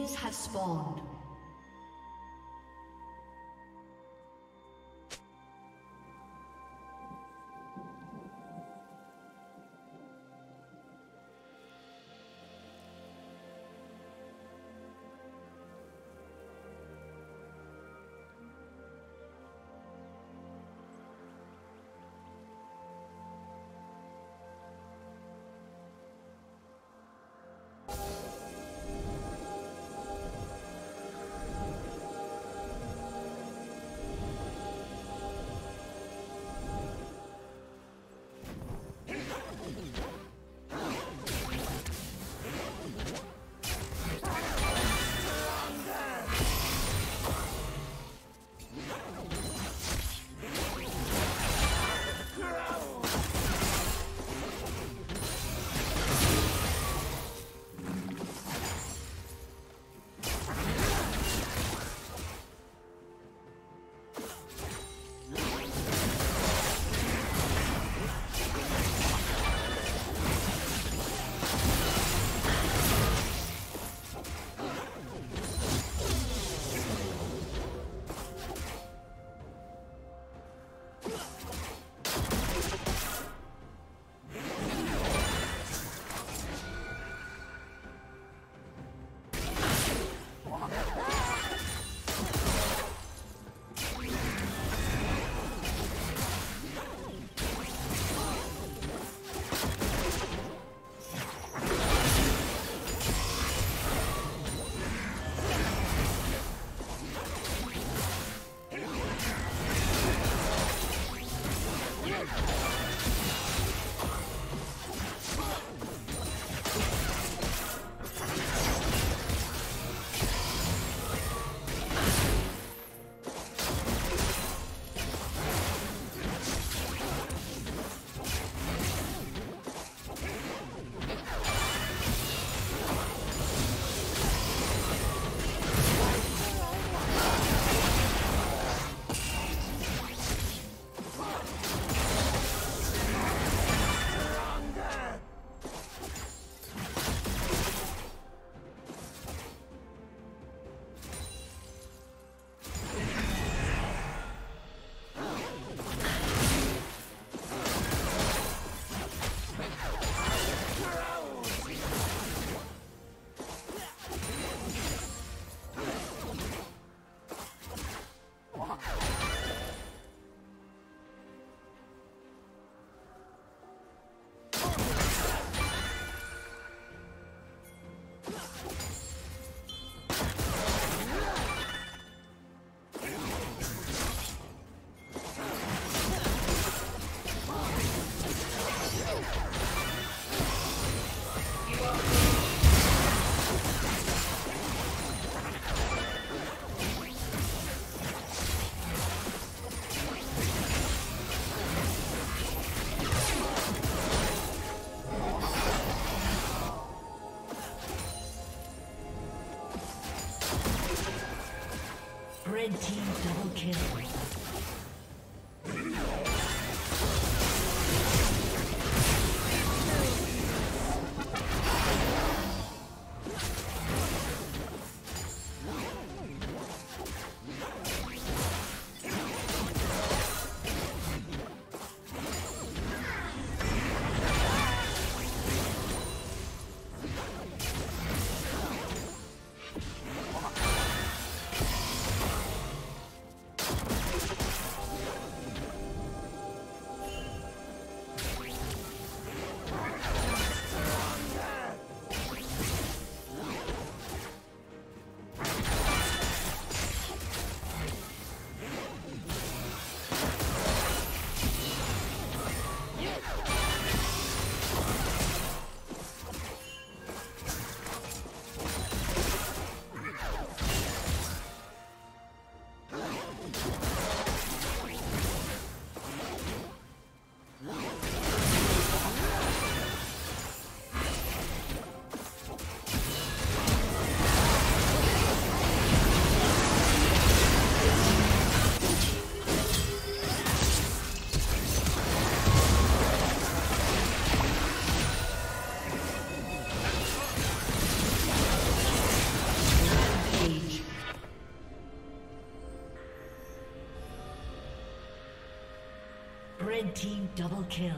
minions have spawned. Red team double kill. Red team double kill.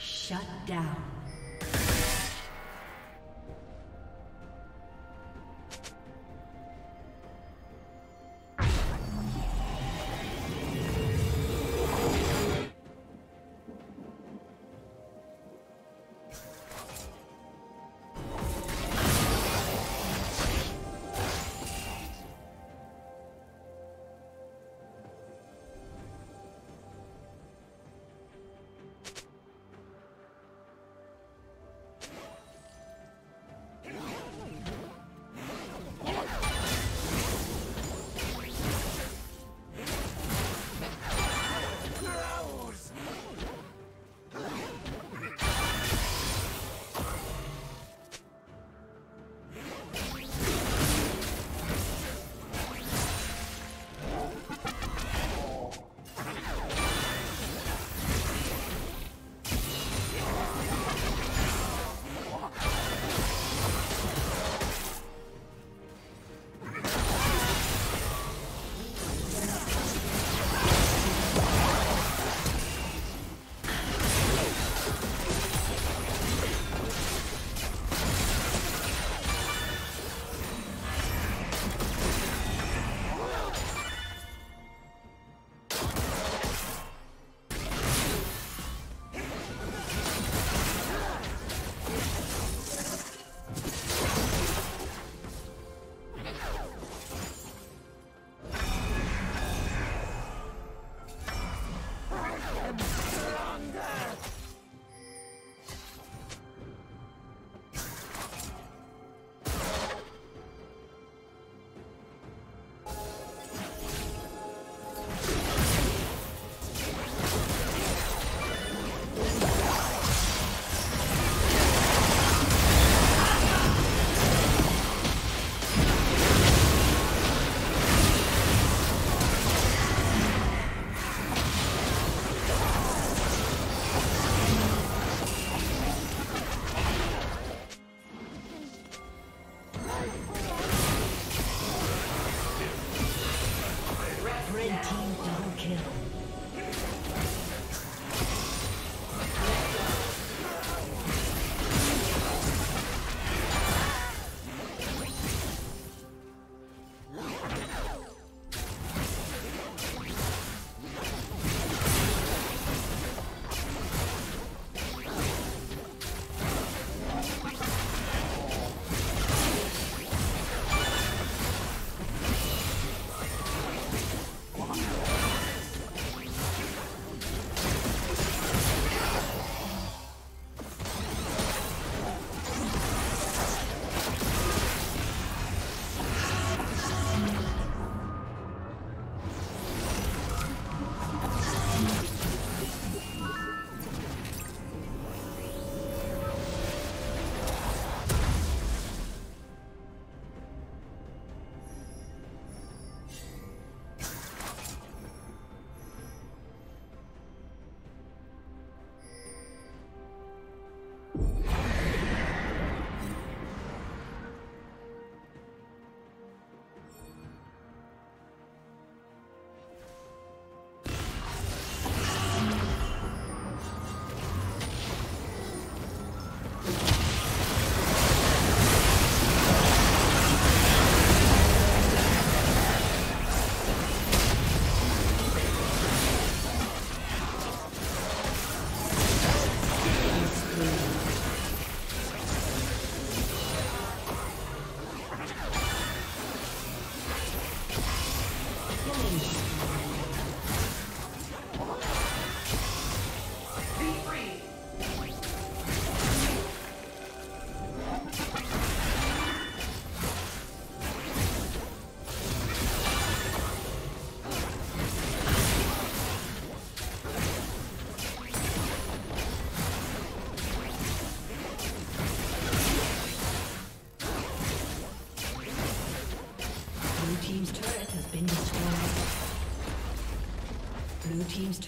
Shut down. Red team double kill. Blue team's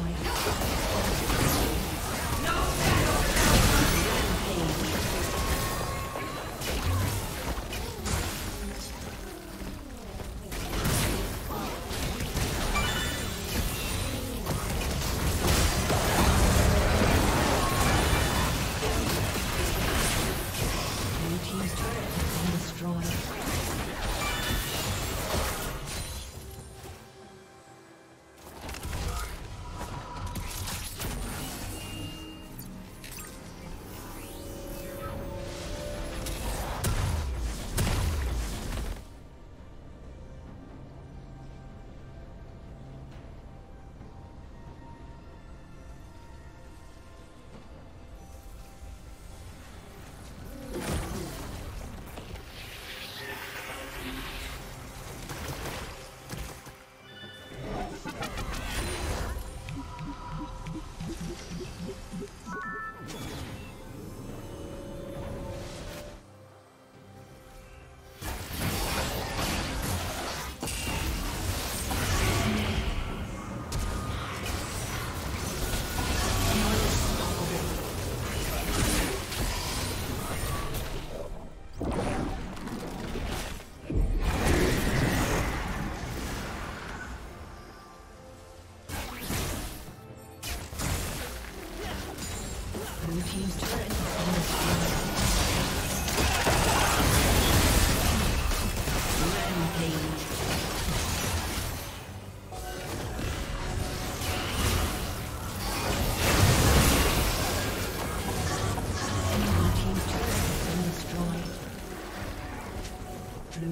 Blue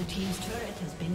team's turret has been